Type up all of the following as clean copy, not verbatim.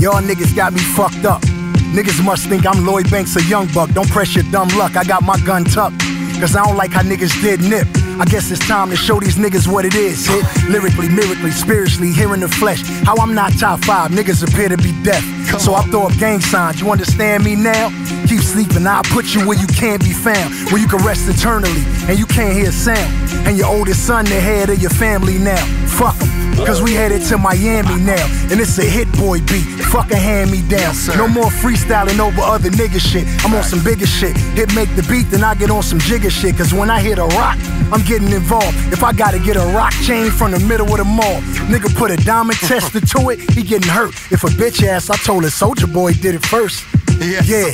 Y'all niggas got me fucked up. Niggas must think I'm Lloyd Banks, a young buck. Don't press your dumb luck, I got my gun tucked. Cause I don't like how niggas did nip. I guess it's time to show these niggas what it is, hit. Lyrically, myrically, spiritually, here in the flesh. How I'm not top five, niggas appear to be deaf. So I throw up gang signs, you understand me now? Keep sleeping, I'll put you where you can't be found. Where you can rest eternally, and you can't hear a sound. And your oldest son, the head of your family now. Fuck em, cause we headed to Miami now. And it's a hit boy beat, fucking hand me down. No more freestyling over other nigga shit. I'm on some bigger shit, hit make the beat, then I get on some jigger shit. Cause when I hit a rock, I'm getting involved. If I gotta get a rock chain from the middle of the mall, nigga put a diamond tester to it, he getting hurt. If a bitch ass, I told her Soulja Boy did it first. Yeah,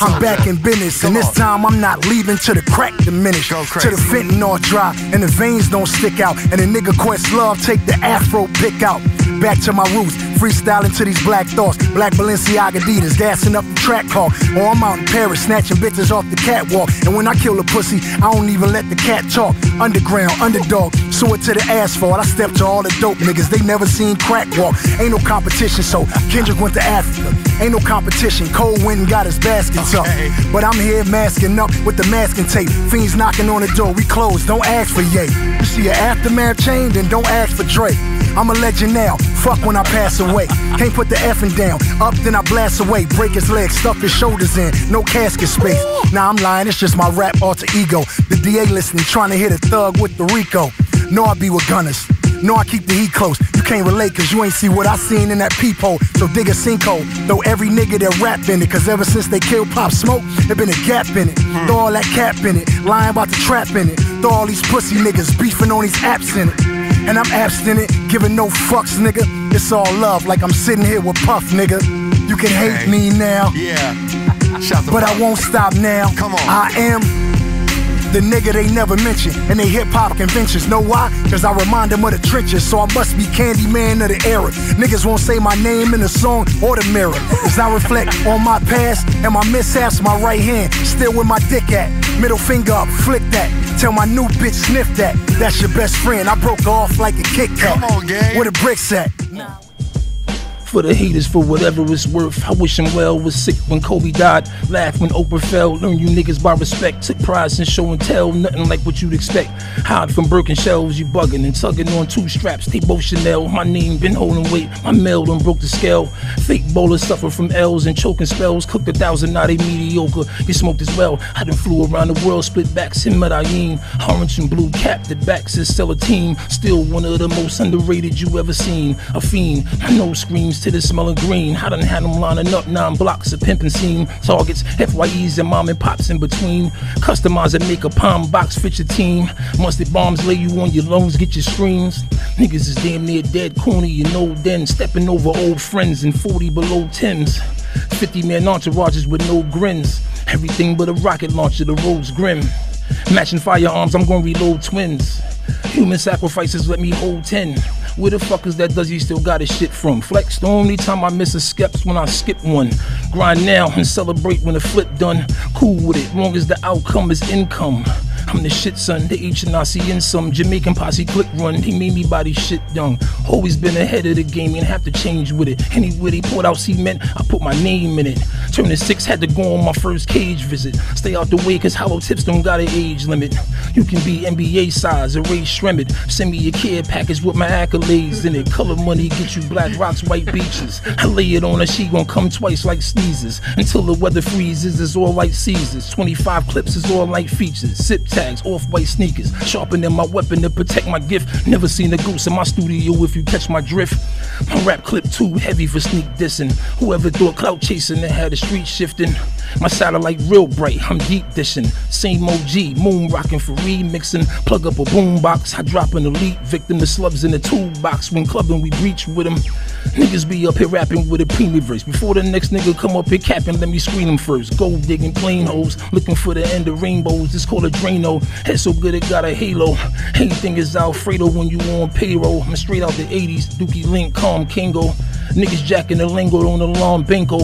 I'm back in business, and this time I'm not leaving till the crack diminish, till the fentanyl dry, and the veins don't stick out, and a nigga Questlove take the afro pick out. Back to my roots, freestyling to these black thoughts, black Balenciaga Adidas, gassing up the track car, or I'm out in Paris, snatching bitches off the catwalk, and when I kill a pussy, I don't even let the cat talk. Underground, underdog, sew it to the asphalt, I step to all the dope niggas, they never seen crack walk. Ain't no competition, so Kendrick went to Africa, ain't no competition, Cole went and got his baskets up. But I'm here masking up with the masking tape. Fiends knocking on the door, we closed, don't ask for Ye. You see an aftermath chain, then don't ask for Dre. I'm a legend now, fuck when I pass away. Can't put the effing down, up then I blast away. Break his legs, stuff his shoulders in, no casket space. Nah, I'm lying, it's just my rap alter ego. The DA listening, trying to hit a thug with the Rico. No, I be with gunners. No, I keep the heat close. You can't relate cause you ain't see what I seen in that peephole. So dig a sinkhole, throw every nigga that rap in it. Cause ever since they killed Pop Smoke, there been a gap in it. Throw all that cap in it, lying about the trap in it. Throw all these pussy niggas beefing on these apps in it. And I'm abstinent, giving no fucks, nigga. It's all love, like I'm sitting here with Puff, nigga. You can hate me now, but I won't stop now. Come on. I am the nigga they never mention in they hip-hop conventions. Know why? Cause I remind them of the trenches. So I must be Candyman of the era. Niggas won't say my name in the song or the mirror. As I reflect on my past and my mishaps, my right hand still with my dick at. Middle finger up, flick that. Tell my new bitch sniff that. That's your best friend. I broke her off like a Kit Kat. Come on, gang. Where the bricks at? Nah. For the haters, for whatever it's worth, I wish him well. Was sick when Kobe died, laughed when Oprah fell. Learn you niggas by respect, took prize and show and tell. Nothing like what you'd expect. Hide from broken shelves, you bugging and tugging on two straps. They both Chanel, my name been holding weight. My mail done broke the scale. Fake bowlers suffer from L's and choking spells. Cooked 1,000, now they mediocre. Get smoked as well. I done flew around the world, split backs in Medellin. Orange and blue cap that backs is still a team. Still one of the most underrated you ever seen. A fiend, I know screams to the smell of green. I done had them lining up 9 blocks of pimpin' scene. Targets, FYEs and mom and pops in between. Customize and make a palm box fit your team. Mustard bombs lay you on your lungs, get your streams. Niggas is damn near dead, corny, you know then. Stepping over old friends in 40 below 10s. 50-man entourages with no grins. Everything but a rocket launcher, the road's grim. Matching firearms, I'm gonna reload twins. Human sacrifices, let me hold 10. Where the fuck is that Duzzy still got his shit from? Flex the only time I miss a skeps when I skip one. Grind now and celebrate when the flip done. Cool with it, long as the outcome is income. I'm the shit son, the HNIC in some Jamaican posse click run. They made me body shit young. Always been ahead of the game, ain't have to change with it. Anywhere they poured out cement, I put my name in it. Turning 6, had to go on my first cage visit. Stay out the way cause hollow tips don't got an age limit. You can be NBA size, a Ray Shremmett. Send me your care package with my accolades in it. Color money get you black rocks, white beaches. I lay it on her, she gon' come twice like sneezes. Until the weather freezes, it's all like Caesars. 25 clips is all like features. Sip tap off-white sneakers, sharpening my weapon to protect my gift. Never seen a goose in my studio if you catch my drift. My rap clip too heavy for sneak dissing. Whoever thought clout chasing and had the street shifting. My satellite real bright, I'm deep dishing. Same OG, moon rocking for remixing. Plug up a boombox, I drop an elite victim. The slugs in the toolbox, when clubbing we breach with them. Niggas be up here rapping with a premium verse. Before the next nigga come up here capping, let me screen him first. Gold digging plain hoes, looking for the end of rainbows. It's called a Drano. Head so good it got a halo. Anything is Alfredo when you on payroll. I'm straight out the 80s, Dookie Link, Calm Kingo. Niggas jacking the lingo on the lawn bingo.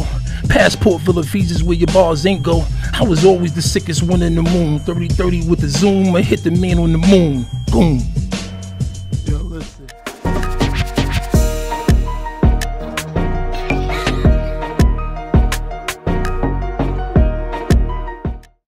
Passport full of visas where your bars ain't go. I was always the sickest one in the moon. 30-30 with the zoom, I hit the man on the moon. Boom.